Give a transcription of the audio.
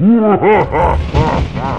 Ha ha ha ha ha!